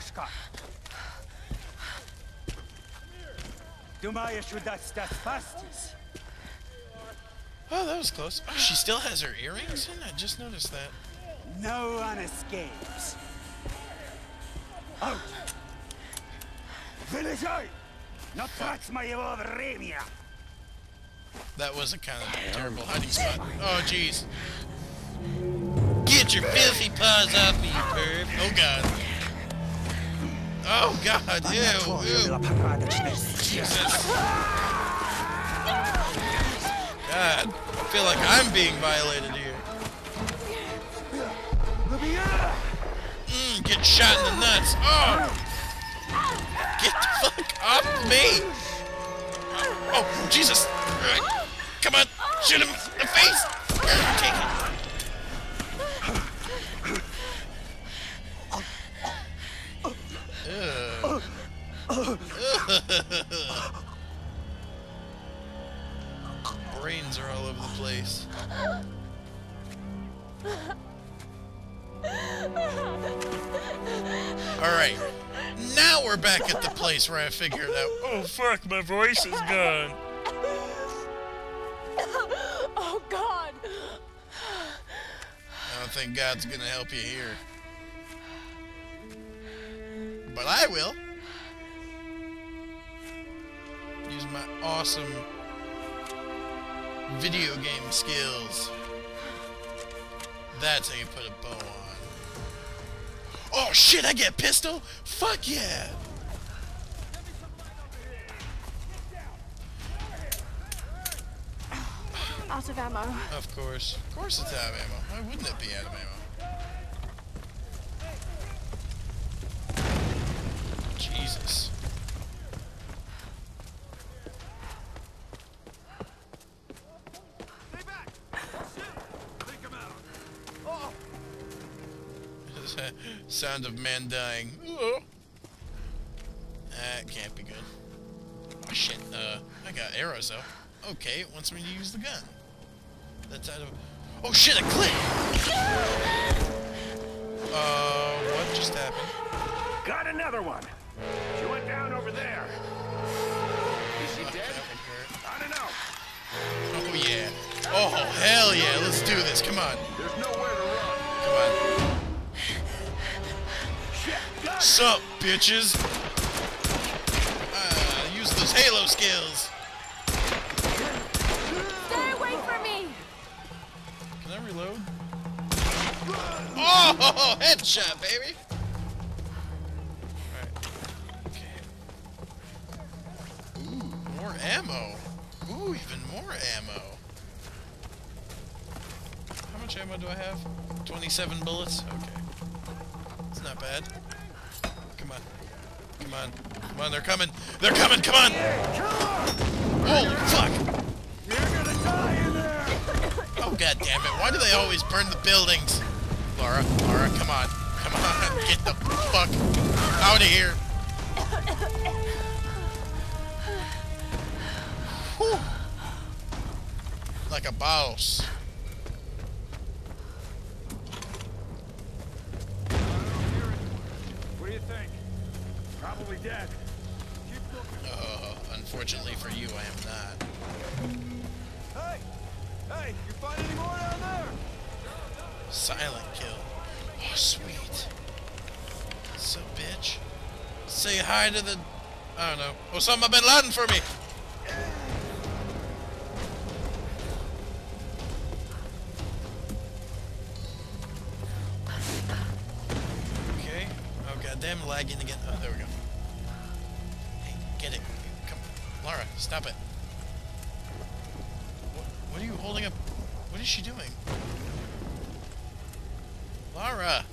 Scott. Думаешь, удастся спастись? Oh, that was close. Oh, she still has her earrings in? I just noticed that. No one escapes. Out! Вылезай! Не трать моего времени! That was a kind of terrible hiding spot. Oh, jeez. Get your filthy paws off me, you perv. Oh, God. Oh, God. Ew. Ew. Jesus. God. I feel like I'm being violated here. Get shot in the nuts. Oh. Get the fuck off me. Oh, Jesus. Come on. Shoot him in the face. Take it. Brains are all over the place. Alright. Now we're back at the place where I figured out. Oh, fuck, my voice is gone. Oh, God. I don't think God's gonna help you here. But I will. Use my awesome video game skills. That's how you put a bow on. Oh shit, I get a pistol? Fuck yeah! Out of ammo. Of course. Of course it's out of ammo. Why wouldn't it be out of ammo? Jesus. Stay back. Oh, shit. Take him out. Oh. Sound of man dying. Oh. That can't be good. Oh, shit. I got arrows though. Okay, it wants me to use the gun. That's out of. Oh shit! A clip. What just happened? Got another one. She went down over there. Is she dead? I don't know. Oh, yeah. Oh, hell yeah. Let's do this. Come on. There's nowhere to run. Come on. Shit, sup, bitches? Use those Halo skills. Stay away from me. Can I reload? Oh, headshot, baby. Ammo. Ooh, even more ammo. How much ammo do I have? 27 bullets? Okay. It's not bad. Come on. Come on. Come on, they're coming. They're coming, come on! Holy fuck! You're gonna die in there! Oh, god damn it. Why do they always burn the buildings? Lara, Lara, come on. Come on, get the fuck out of here. Whew. Like a boss. What do you think? Probably dead. Keep looking. Unfortunately for you, I am not. Hey! Hey! You find any more down there? Silent kill. Oh, sweet. So, bitch. Say hi to the... I don't know. Osama bin Laden for me! Damn lagging again. Oh, there we go. Hey, get it. Come, Lara, stop it. What are you holding up? What is she doing? Lara.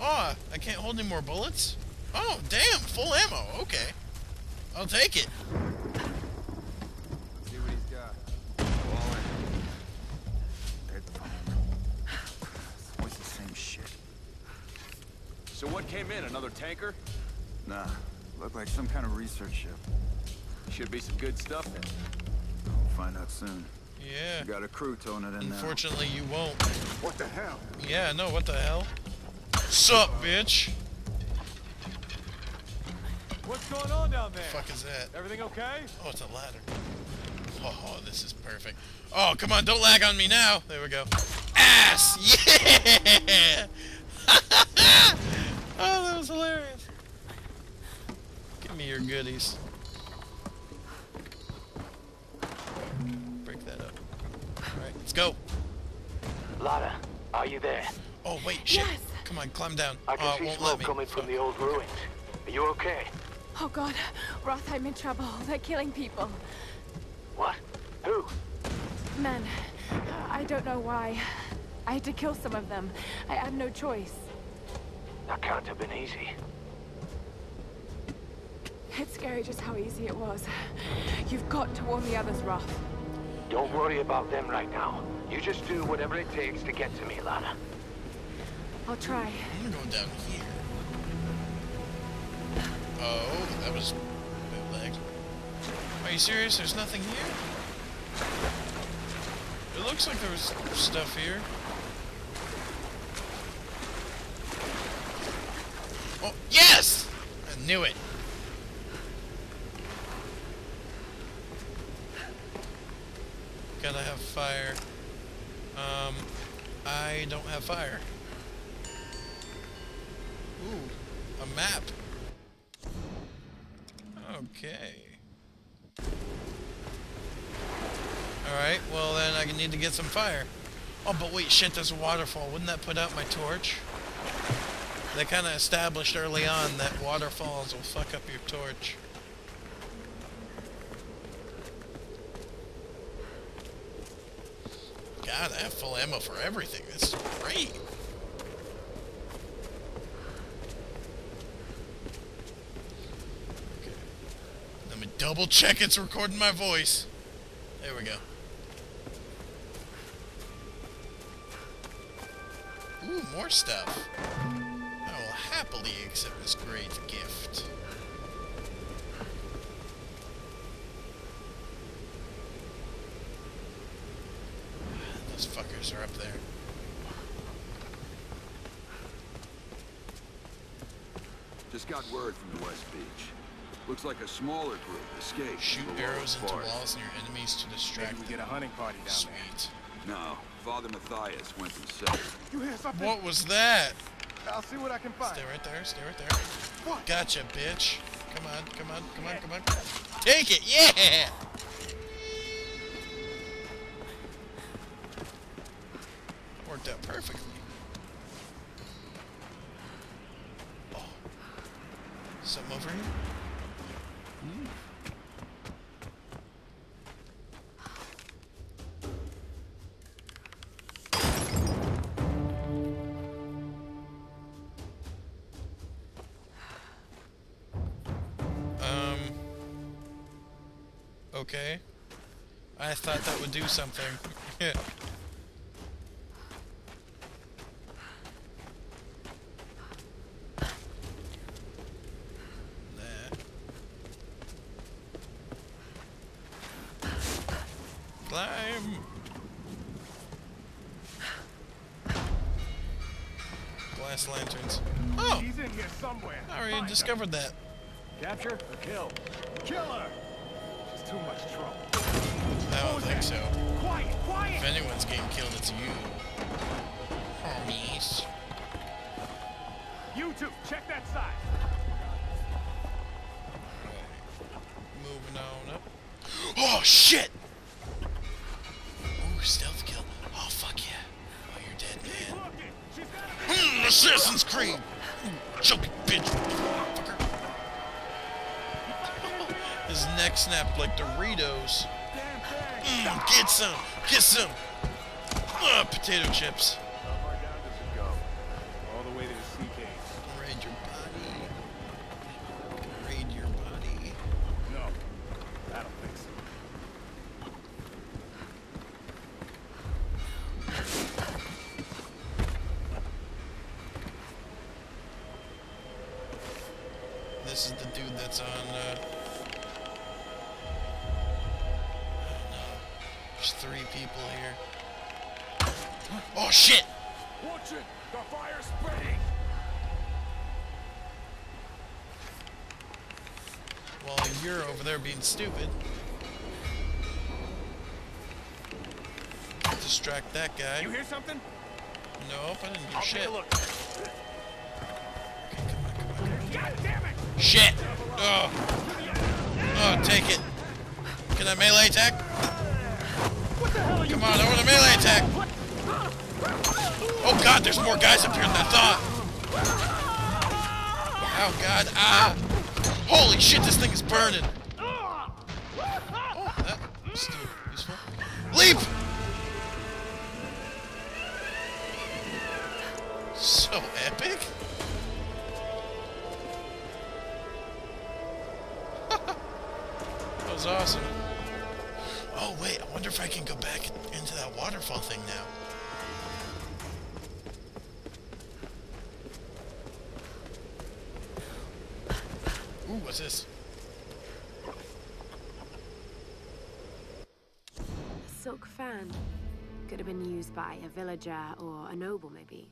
Oh, I can't hold any more bullets? Oh, damn, full ammo. Okay. I'll take it. See what he's got. Always the same shit. So what came in? Another tanker? Nah. Looked like some kind of research ship. Should be some good stuff in it. We'll find out soon. Yeah. You got a crew towing it in now. Unfortunately, you won't. What the hell? Yeah, no, what the hell? Sup, bitch? What's going on down there? The fuck is that? Everything okay? Oh, it's a ladder. Oh, this is perfect. Oh, come on, don't lag on me now. There we go. Ass! Yeah! Oh, that was hilarious. Give me your goodies. Break that up. Alright, let's go. Lara, are you there? Oh, wait, shit. Yes. Come on, climb down. I can see smoke coming from the old ruins. Are you okay? Oh, God. Roth, I'm in trouble. They're killing people. What? Who? Man, I don't know why. I had to kill some of them. I had no choice. That can't have been easy. It's scary just how easy it was. You've got to warn the others, Roth. Don't worry about them right now. You just do whatever it takes to get to me, Lara. I'll try. I'm going down here. Oh, that was a bit lagged. Are you serious? There's nothing here? It looks like there was stuff here. Oh, yes! I knew it. Gotta have fire. I don't have fire. Ooh, a map. Okay. Alright, well then I need to get some fire. Oh, but wait, shit, there's a waterfall. Wouldn't that put out my torch? They kind of established early on that waterfalls will fuck up your torch. God, I have full ammo for everything. This is great. Okay. Let me double check it's recording my voice. There we go. Ooh, more stuff. I will happily accept this great gift. Those fuckers are up there. Just got word from the West Beach. Looks like a smaller group escaped. Shoot arrows into walls and your enemies to distract them. Maybe we get a hunting party down there. Sweet. No, Father Matthias went himself. You hear something? What was that? I'll see what I can find. Stay right there. Stay right there. What? Gotcha, bitch. Come on, come on, come on, come on. Take it, yeah. Worked out perfectly. Oh, something over here. Okay. I thought that would do something. Yeah. Climb! Glass lanterns. Oh! He's in here somewhere. I already discovered that. Capture or kill? Kill her! She's too much trouble. I don't think so. Quiet, quiet! If anyone's getting killed, it's you. Homies. You two, check that side. Right. Moving on up. Oh, shit! Stealth kill. Oh, fuck yeah. Oh, you're dead, man. Assassin's Creed! Chubby bitch. Fucker. His neck snapped like Doritos. Get some! Get some! Potato chips. How far down does it go? All the way to the sea cave. Raid your body. Raid your body. No, I don't think so. This is the dude that's on, I don't know. There's three people here. Oh, shit! Watch it! The fire's spreading! while you're over there being stupid. Distract that guy. You hear something? Nope, I didn't hear shit. Take a look. Okay, come on. God damn it! Shit! Oh. Oh, take it. Can I melee attack? What the hell are you Come on, doing? I want a melee attack! Oh god, there's more guys up here than I thought! Oh god, ah! Holy shit, this thing is burning! Oh, that was still useful. Leap! So epic! That was awesome. Oh wait, I wonder if I can go back into that waterfall thing now. Ooh, what's this? A silk fan. Could have been used by a villager or a noble, maybe.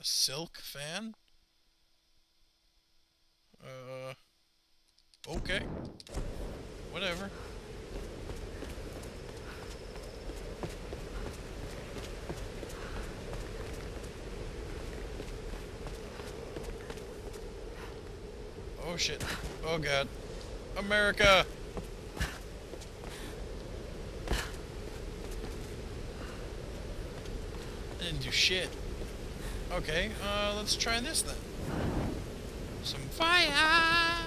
A silk fan? Okay. Whatever. Oh shit. Oh god. America! I didn't do shit. Okay, let's try this then. Some fire!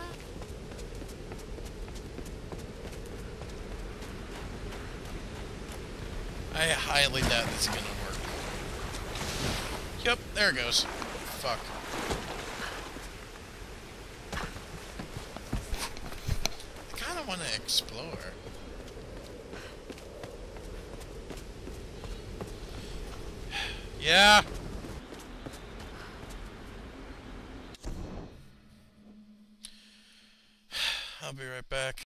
I highly doubt this is gonna work. Yep, there it goes. Fuck. I want to explore. Yeah. I'll be right back.